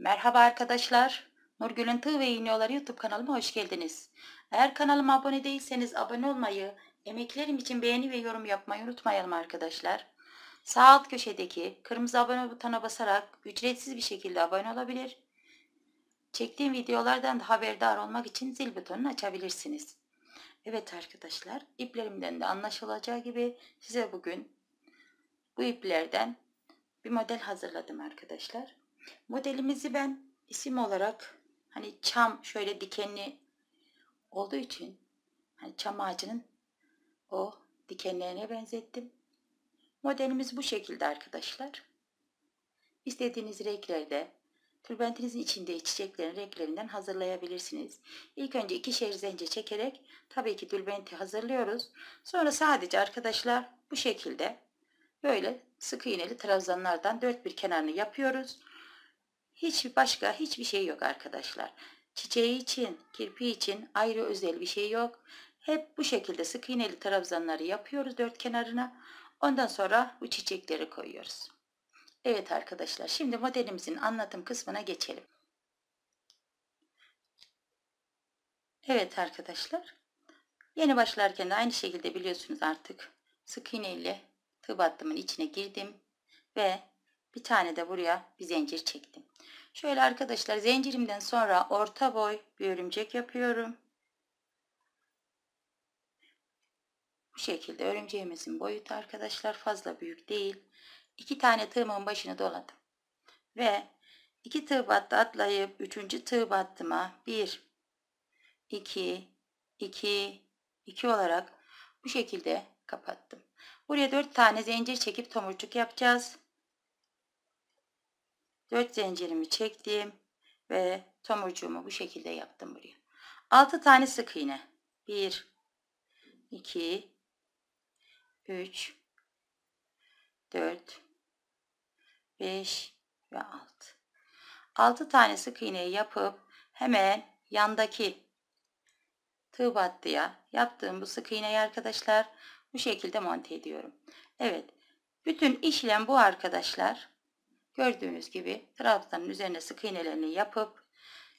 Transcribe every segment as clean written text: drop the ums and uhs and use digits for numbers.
Merhaba arkadaşlar, Nurgül'ün Tığ ve İğneden Tığa Oyaları YouTube kanalıma hoş geldiniz. Eğer kanalıma abone değilseniz abone olmayı, emeklerim için beğeni ve yorum yapmayı unutmayalım arkadaşlar. Sağ alt köşedeki kırmızı abone butonuna basarak ücretsiz bir şekilde abone olabilir. Çektiğim videolardan da haberdar olmak için zil butonunu açabilirsiniz. Evet arkadaşlar, iplerimden de anlaşılacağı gibi size bugün bu iplerden bir model hazırladım arkadaşlar. Modelimizi ben isim olarak hani çam şöyle dikenli olduğu için hani çam ağacının o dikenlerine benzettim. Modelimiz bu şekilde arkadaşlar. İstediğiniz renklerde tülbentinizin içinde çiçeklerin renklerinden hazırlayabilirsiniz. İlk önce ikişer zence çekerek tabii ki tülbenti hazırlıyoruz. Sonra sadece arkadaşlar bu şekilde böyle sık iğneli trabzanlardan dört bir kenarını yapıyoruz. Başka hiçbir şey yok arkadaşlar. Çiçeği için, kirpi için ayrı özel bir şey yok. Hep bu şekilde sık iğneli trabzanları yapıyoruz dört kenarına. Ondan sonra bu çiçekleri koyuyoruz. Evet arkadaşlar, şimdi modelimizin anlatım kısmına geçelim. Evet arkadaşlar, yeni başlarken de aynı şekilde biliyorsunuz artık sık iğneyle tığ battımın içine girdim ve bir tane de buraya bir zincir çektim. Şöyle arkadaşlar, zincirimden sonra orta boy bir örümcek yapıyorum. Bu şekilde örümceğimizin boyutu arkadaşlar fazla büyük değil. İki tane tığımın başını doladım. Ve iki tığ battı atlayıp üçüncü tığ battıma 1, 2, 2, 2 olarak bu şekilde kapattım. Buraya 4 tane zincir çekip tomurcuk yapacağız. 4 zincirimi çektim ve tomurcuğumu bu şekilde yaptım buraya. 6 tane sık iğne. 1, 2, 3, 4, 5 ve 6. 6 tane sık iğneyi yapıp hemen yandaki tığ battıya yaptığım bu sık iğneyi arkadaşlar bu şekilde monte ediyorum. Evet, bütün işlem bu arkadaşlar. Gördüğünüz gibi trabzanın üzerine sık iğnelerini yapıp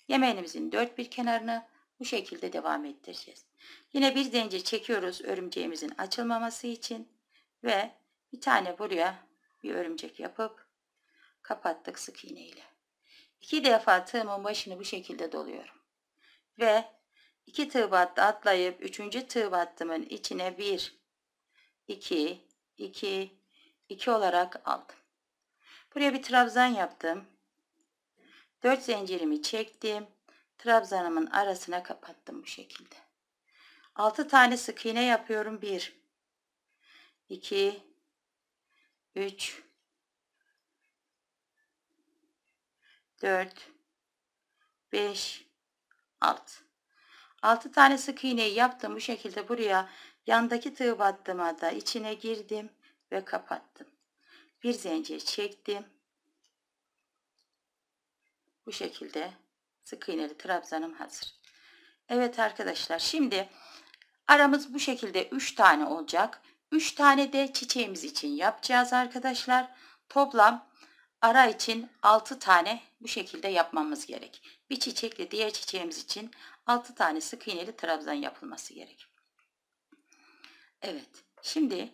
yemeğimizin dört bir kenarını bu şekilde devam ettireceğiz. Yine bir zincir çekiyoruz örümceğimizin açılmaması için ve bir tane buraya bir örümcek yapıp kapattık sık iğne ile. 2 defa tığımın başını bu şekilde doluyorum. Ve 2 tığ battı atlayıp 3. tığ battımın içine 1, 2, 2, 2 olarak aldım. Buraya bir trabzan yaptım. 4 zincirimi çektim. Trabzanımın arasına kapattım bu şekilde. 6 tane sık iğne yapıyorum. 1, 2, 3, 4, 5, 6. 6 tane sık iğneyi yaptım. Bu şekilde buraya yandaki tığ battıma da içine girdim ve kapattım. Bir zincir çektim. Bu şekilde sık iğneli trabzanım hazır. Evet arkadaşlar, şimdi aramız bu şekilde 3 tane olacak. 3 tane de çiçeğimiz için yapacağız arkadaşlar. Toplam ara için 6 tane bu şekilde yapmamız gerek. Bir çiçekle diğer çiçeğimiz için 6 tane sık iğneli trabzan yapılması gerek. Evet, şimdi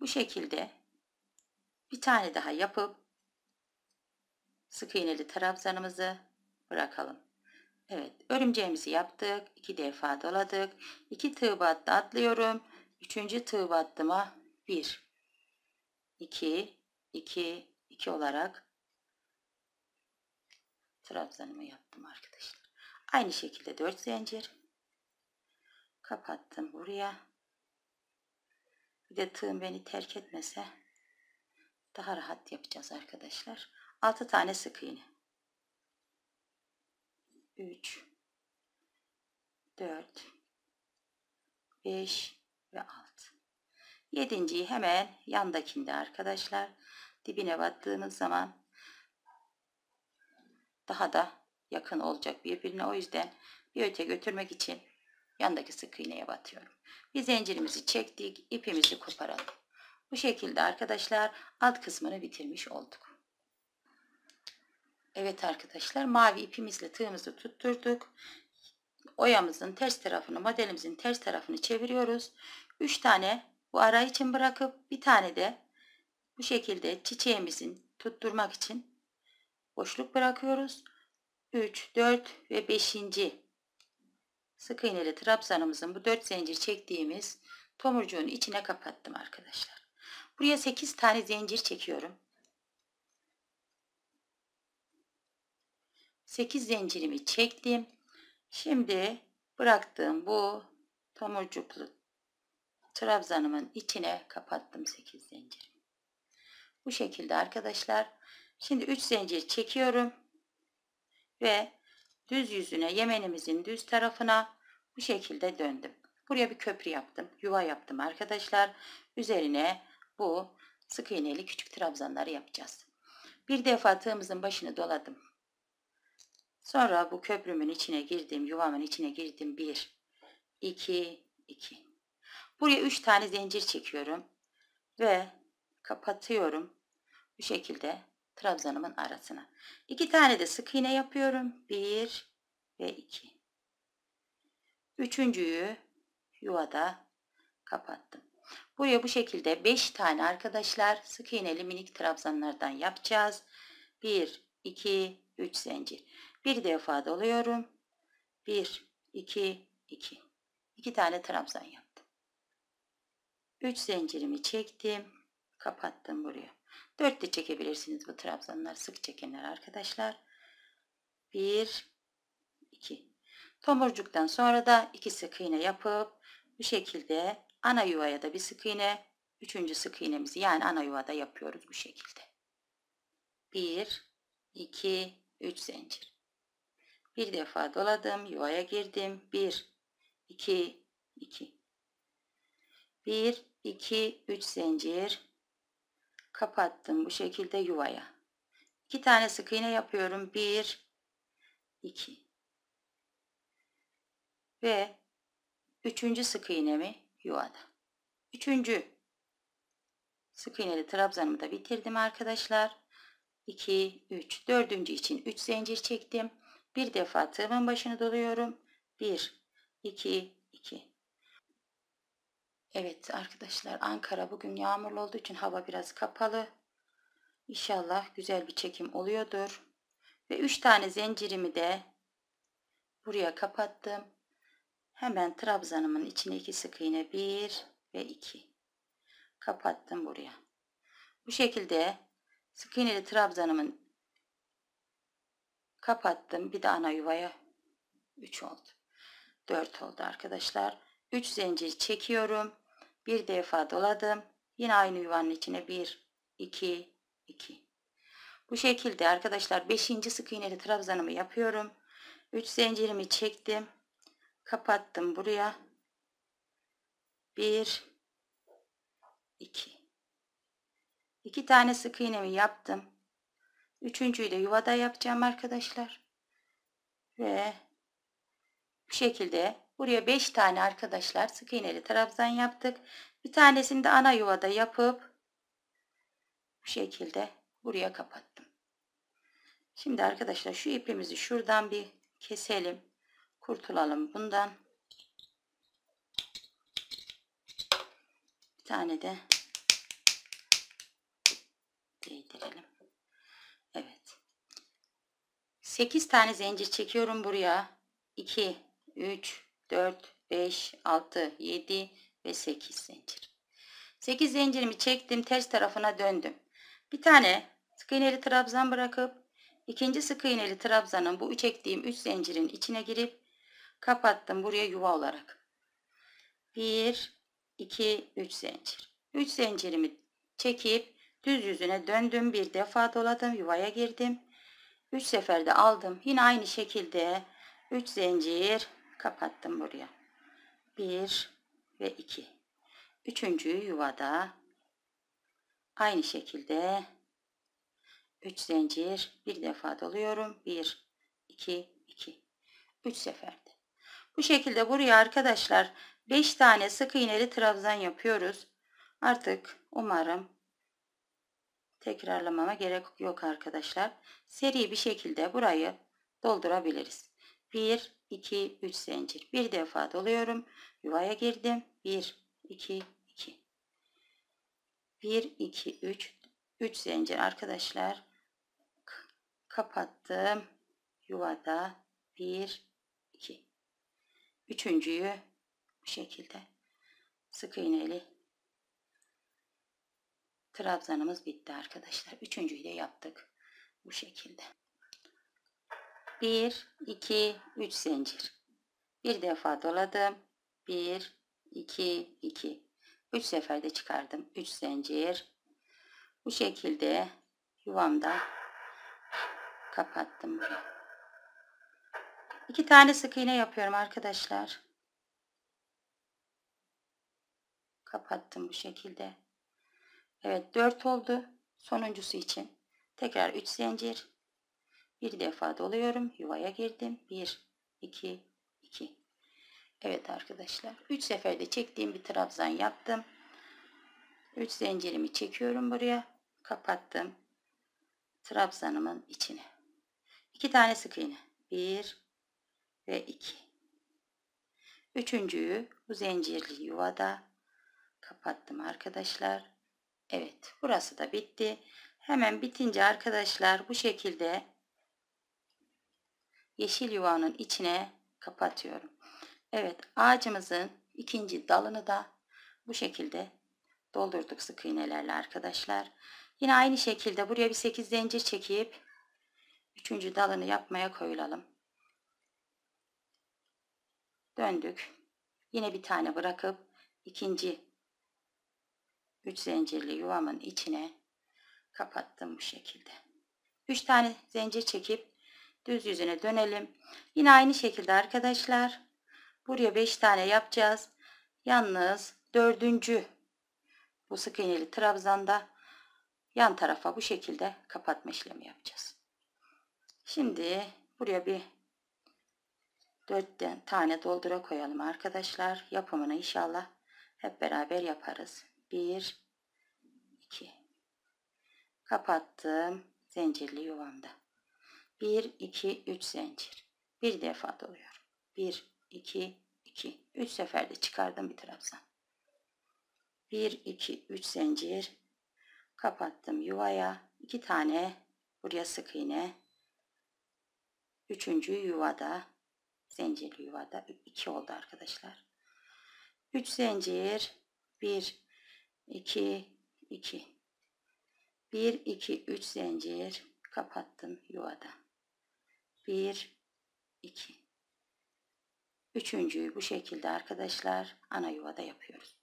bu şekilde bir tane daha yapıp sık iğneli trabzanımızı bırakalım. Evet, örümceğimizi yaptık. 2 defa doladık. 2 tığ battı atlıyorum. 3. tığ battıma 1, 2, 2, 2 olarak trabzanımı yaptım arkadaşlar. Aynı şekilde 4 zincir kapattım buraya. Bir de tığım beni terk etmese daha rahat yapacağız arkadaşlar. 6 tane sık iğne. 3, 4, 5 ve 6. 7.'yi hemen yandakinde arkadaşlar dibine battığımız zaman daha da yakın olacak birbirine. O yüzden bir öte götürmek için yandaki sık iğneye batıyorum. Bir zincirimizi çektik, ipimizi koparalım. Bu şekilde arkadaşlar alt kısmını bitirmiş olduk. Evet arkadaşlar, mavi ipimizle tığımızı tutturduk. Oyamızın ters tarafını, modelimizin ters tarafını çeviriyoruz. 3 tane bu ara için bırakıp bir tane de bu şekilde çiçeğimizin tutturmak için boşluk bırakıyoruz. 3, 4 ve 5. sık iğneli trabzanımızın bu 4 zincir çektiğimiz tomurcuğun içine kapattım arkadaşlar. Buraya 8 tane zincir çekiyorum. 8 zincirimi çektim. Şimdi bıraktığım bu tomurcuklu trabzanımın içine kapattım 8 zincirimi. Bu şekilde arkadaşlar. Şimdi 3 zincir çekiyorum ve düz yüzüne, yemenimizin düz tarafına bu şekilde döndüm. Buraya bir köprü yaptım, yuva yaptım arkadaşlar. Üzerine bu sık iğneli küçük trabzanları yapacağız. Bir defa tığımızın başını doladım. Sonra bu köprümün içine girdim, yuvamın içine girdim. 1, 2, 2. Buraya 3 tane zincir çekiyorum ve kapatıyorum bu şekilde trabzanımın arasına. 2 tane de sık iğne yapıyorum. 1 ve 2. Üçüncüyü yuvada kapattım. Buraya bu şekilde 5 tane arkadaşlar sık iğneli minik trabzanlardan yapacağız. 1, 2, 3 zincir. Bir defa doluyorum. 1, 2, 2. 2 tane trabzan yaptım. 3 zincirimi çektim. Kapattım buraya. 4 de çekebilirsiniz bu trabzanlar. Sık çekenler arkadaşlar. 1, 2. Tomurcuktan sonra da 2 sık iğne yapıp bu şekilde ana yuvaya da bir sık iğne. 3. sık iğnemizi yani ana yuvada yapıyoruz bu şekilde. 1, 2, 3 zincir. Bir defa doladım, yuvaya girdim. 1, 2, 2. 1, 2, 3 zincir. Kapattım bu şekilde yuvaya. 2 tane sık iğne yapıyorum. 1, 2. Ve 3. sık iğnemi yuvada. 3. sık iğneli trabzanımı da bitirdim arkadaşlar. 2, 3. 4. için 3 zincir çektim. Bir defa tığımın başını doluyorum. 1, 2, 2. Evet arkadaşlar, Ankara bugün yağmurlu olduğu için hava biraz kapalı. İnşallah güzel bir çekim oluyordur. Ve 3 tane zincirimi de buraya kapattım. Hemen trabzanımın içine 2 sık iğne, 1 ve 2. Kapattım buraya. Bu şekilde sık iğneli trabzanımın kapattım. Bir de ana yuvaya 3 oldu. 4 oldu arkadaşlar. 3 zincir çekiyorum. Bir defa doladım. Yine aynı yuvanın içine 1, 2, 2. Bu şekilde arkadaşlar 5. sık iğneli trabzanımı yapıyorum. 3 zincirimi çektim. Kapattım buraya. 1, 2. 2 tane sık iğnemi yaptım. Üçüncüyü de yuvada yapacağım arkadaşlar. Ve bu şekilde buraya 5 tane arkadaşlar sık iğneli trabzan yaptık. Bir tanesini de ana yuvada yapıp bu şekilde buraya kapattım. Şimdi arkadaşlar şu ipimizi şuradan bir keselim. Kurtulalım bundan. Bir tane de değdirelim. Evet. 8 tane zincir çekiyorum buraya. 2, 3, 4, 5, 6, 7 ve 8 zincir. 8 zincirimi çektim. Ters tarafına döndüm. Bir tane sık iğneli trabzan bırakıp ikinci sık iğneli trabzanın bu çektiğim 3 zincirin içine girip kapattım buraya yuva olarak. 1, 2, 3 zincir. 3 zincirimi çekip düz yüzüne döndüm. Bir defa doladım. Yuvaya girdim. 3 seferde aldım. Yine aynı şekilde 3 zincir kapattım buraya. 1 ve 2. Üçüncüyü yuvada. Aynı şekilde 3 zincir. Bir defa doluyorum. 1, 2, 2. 3 seferde. Bu şekilde buraya arkadaşlar 5 tane sık iğneli trabzan yapıyoruz. Artık umarım tekrarlamama gerek yok arkadaşlar. Seri bir şekilde burayı doldurabiliriz. 1, 2, 3 zincir. Bir defa doluyorum. Yuvaya girdim. 1, 2, 2. 1, 2, 3. 3 zincir arkadaşlar. Kapattım. Yuvada 1, 2. Üçüncüyü bu şekilde sık iğneli trabzanımız bitti arkadaşlar. Üçüncüyü de yaptık bu şekilde. 1, 2, 3 zincir. Bir defa doladım. 1, 2, 2. 3 seferde çıkardım. 3 zincir. Bu şekilde yuvamda kapattım burayı. 2 tane sık iğne yapıyorum arkadaşlar. Kapattım bu şekilde. Evet, 4 oldu. Sonuncusu için tekrar 3 zincir. Bir defa doluyorum. Yuvaya girdim. 1, 2, 2. Evet arkadaşlar. 3 seferde çektiğim bir trabzan yaptım. 3 zincirimi çekiyorum buraya. Kapattım. Trabzanımın içine. 2 tane sık iğne. 1 ve 2. Üçüncüyü bu zincirli yuvada kapattım arkadaşlar. Evet. Burası da bitti. Hemen bitince arkadaşlar bu şekilde yeşil yuvanın içine kapatıyorum. Evet, ağacımızın ikinci dalını da bu şekilde doldurduk sık iğnelerle arkadaşlar. Yine aynı şekilde buraya bir 8 zincir çekip 3. dalını yapmaya koyulalım. Döndük. Yine bir tane bırakıp ikinci 3 zincirli yuvamın içine kapattım bu şekilde. 3 tane zincir çekip düz yüzüne dönelim. Yine aynı şekilde arkadaşlar. Buraya 5 tane yapacağız. Yalnız 4. bu sık iğneli trabzanda yan tarafa bu şekilde kapatma işlemi yapacağız. Şimdi buraya bir 4 tane doldura koyalım arkadaşlar. Yapımını inşallah hep beraber yaparız. 1, 2. Kapattım zincirli yuvamda. 1, 2, 3 zincir. Bir defa doluyorum. 1, 2, 2. 3 seferde çıkardım bir trabzan. 1, 2, 3 zincir. Kapattım yuvaya. 2 tane buraya sık iğne. 3. yuvada, zincirli yuvada 2 oldu arkadaşlar. 3 zincir. 1, 2, 2. 1, 2, 3 zincir. Kapattım yuvada. 1, 2. Üçüncüyü bu şekilde arkadaşlar ana yuvada yapıyoruz.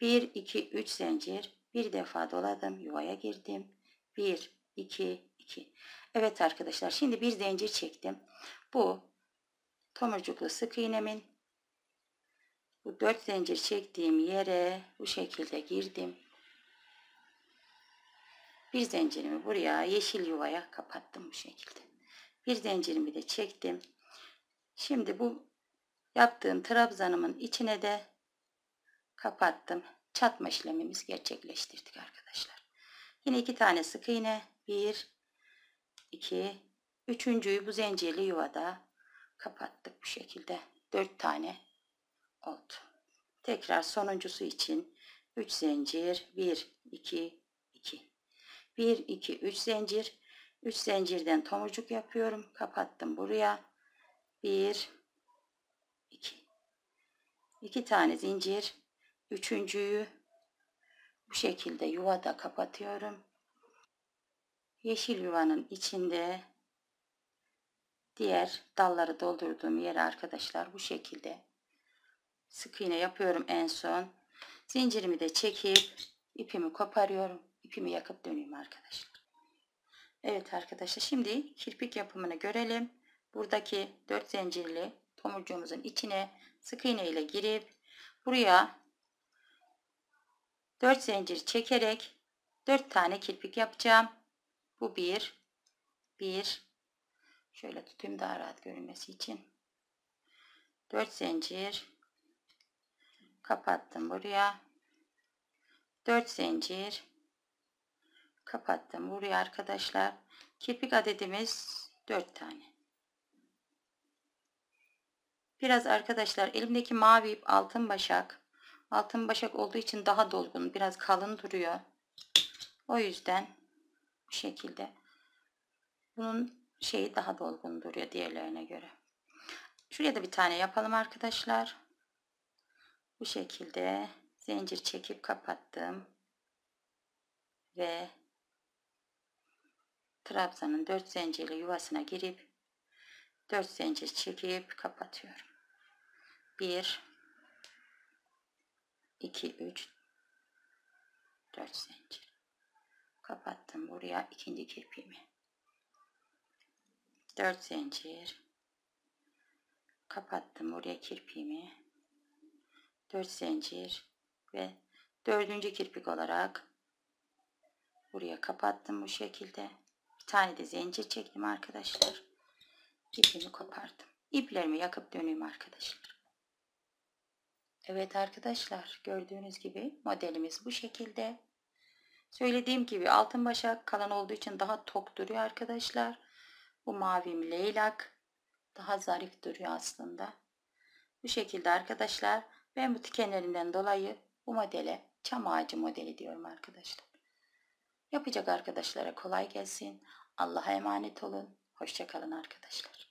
1, 2, 3 zincir. Bir defa doladım. Yuvaya girdim. 1, 2, 2. Evet arkadaşlar, şimdi bir zincir çektim. Bu tomurcuklu sık iğnemin bu 4 zincir çektiğim yere bu şekilde girdim. Bir zincirimi buraya yeşil yuvaya kapattım bu şekilde. Bir zincirimi de çektim. Şimdi bu yaptığım trabzanımın içine de kapattım. Çatma işlemimizi gerçekleştirdik arkadaşlar. Yine 2 tane sık iğne. 1, 2, 3.'yü bu zincirli yuvada kapattık bu şekilde. 4 tane oldu. Tekrar sonuncusu için 3 zincir. 1, 2, 2. 1, 2, 3 zincir. 3 zincirden tomurcuk yapıyorum. Kapattım buraya. 1, 2. 2 tane zincir. Üçüncüyü bu şekilde yuvada kapatıyorum. Yeşil yuvanın içinde diğer dalları doldurduğum yere arkadaşlar bu şekilde sık iğne yapıyorum en son. Zincirimi de çekip ipimi koparıyorum. İpimi yakıp döneyim arkadaşlar. Evet arkadaşlar, şimdi kirpik yapımını görelim. Buradaki 4 zincirli tomurcuğumuzun içine sık iğne ile girip buraya 4 zincir çekerek 4 tane kirpik yapacağım. Bu 1, 1. Şöyle tutayım daha rahat görünmesi için. 4 zincir. Kapattım buraya. 4 zincir. kapattım buraya arkadaşlar. Kirpik adedimiz 4 tane. Biraz arkadaşlar elimdeki mavi ip altın başak. Altın başak olduğu için daha dolgun, biraz kalın duruyor. O yüzden bu şekilde. Bunun şeyi daha dolgun duruyor diğerlerine göre. Şuraya da bir tane yapalım arkadaşlar. Bu şekilde zincir çekip kapattım. Ve trabzanın 4 zincirli yuvasına girip 4 zincir çekip kapatıyorum. 1 2 3 4 zincir. Kapattım buraya ikinci kirpiğimi. 4 zincir. Kapattım buraya kirpiğimi. 4 zincir ve 4. kirpik olarak buraya kapattım bu şekilde. Bir tane de zincir çektim arkadaşlar. İpimi kopardım. İplerimi yakıp döneyim arkadaşlar. Evet arkadaşlar, gördüğünüz gibi modelimiz bu şekilde. Söylediğim gibi altın başak kalan olduğu için daha tok duruyor arkadaşlar. Bu mavim leylak. Daha zarif duruyor aslında. Bu şekilde arkadaşlar. Ben bu tikenlerinden dolayı bu modele çam ağacı modeli diyorum arkadaşlar. Yapacak arkadaşlara kolay gelsin. Allah'a emanet olun. Hoşça kalın arkadaşlar.